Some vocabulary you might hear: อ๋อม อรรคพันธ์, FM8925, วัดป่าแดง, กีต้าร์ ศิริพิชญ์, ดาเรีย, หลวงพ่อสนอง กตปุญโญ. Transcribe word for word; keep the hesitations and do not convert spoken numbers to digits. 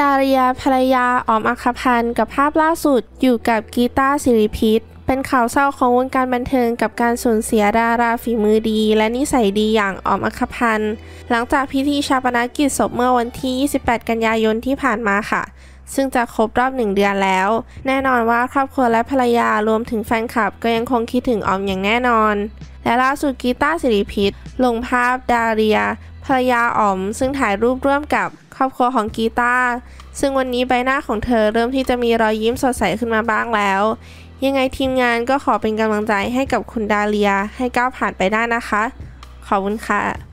ดาริยาภรรยาอ๋อมอัคคพันธ์กับภาพล่าสุดอยู่กับกีต้าศิริพิชญ์เป็นข่าวเศร้าของวงการบันเทิงกับการสูญเสียดาราฝีมือดีและนิสัยดีอย่างอ๋อมอัคคพันธ์หลังจากพิธีชาปนกิจศพเมื่อวันที่ยี่สิบแปดกันยายนที่ผ่านมาค่ะซึ่งจะครบรอบหนึ่งเดือนแล้วแน่นอนว่าครอบครัวและภรรยารวมถึงแฟนคลับก็ยังคงคิดถึงอ๋อมอย่างแน่นอนและล่าสุดกีต้าศิริพิชญ์ลงภาพดาริยาภรรยาอ๋อมซึ่งถ่ายรูปร่วมกับครอบครัวของกีต้าซึ่งวันนี้ใบหน้าของเธอเริ่มที่จะมีรอยยิ้มสดใสขึ้นมาบ้างแล้วยังไงทีมงานก็ขอเป็นกำลังใจให้กับคุณดาริยาให้ก้าวผ่านไปได้นะคะขอบคุณค่ะ